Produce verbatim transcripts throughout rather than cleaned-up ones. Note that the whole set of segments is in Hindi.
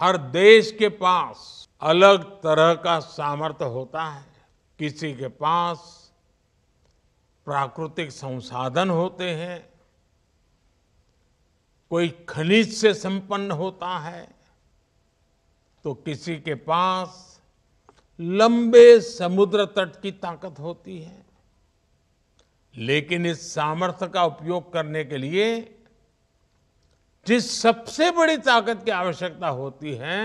हर देश के पास अलग तरह का सामर्थ्य होता है। किसी के पास प्राकृतिक संसाधन होते हैं, कोई खनिज से संपन्न होता है, तो किसी के पास लंबे समुद्र तट की ताकत होती है। लेकिन इस सामर्थ्य का उपयोग करने के लिए जिस सबसे बड़ी ताकत की आवश्यकता होती है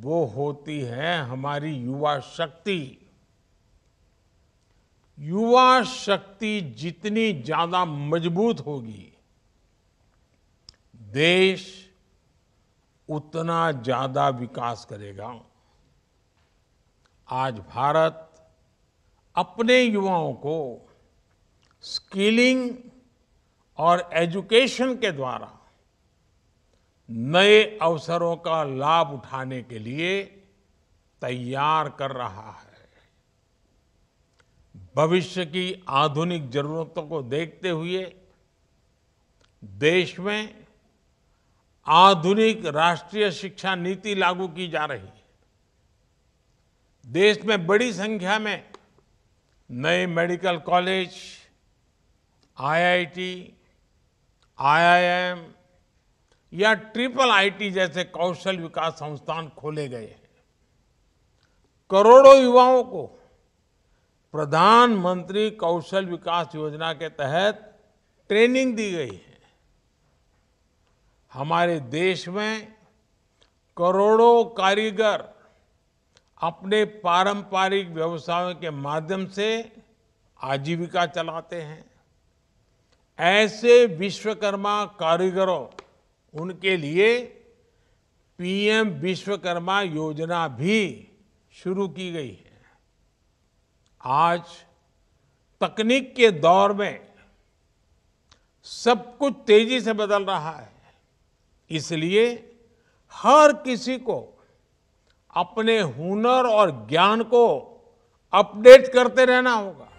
वो होती है हमारी युवा शक्ति। युवा शक्ति जितनी ज्यादा मजबूत होगी, देश उतना ज्यादा विकास करेगा। आज भारत अपने युवाओं को स्किलिंग और एजुकेशन के द्वारा नए अवसरों का लाभ उठाने के लिए तैयार कर रहा है। भविष्य की आधुनिक जरूरतों को देखते हुए देश में आधुनिक राष्ट्रीय शिक्षा नीति लागू की जा रही है। देश में बड़ी संख्या में नए medical college, I I T, I I M या ट्रिपल आई टी जैसे कौशल विकास संस्थान खोले गए हैं। करोड़ों युवाओं को प्रधानमंत्री कौशल विकास योजना के तहत ट्रेनिंग दी गई है। हमारे देश में करोड़ों कारीगर अपने पारंपरिक व्यवसायों के माध्यम से आजीविका चलाते हैं। ऐसे विश्वकर्मा कारीगरों, उनके लिए पीएम विश्वकर्मा योजना भी शुरू की गई है। आज तकनीक के दौर में सब कुछ तेजी से बदल रहा है, इसलिए हर किसी को अपने हुनर और ज्ञान को अपडेट करते रहना होगा।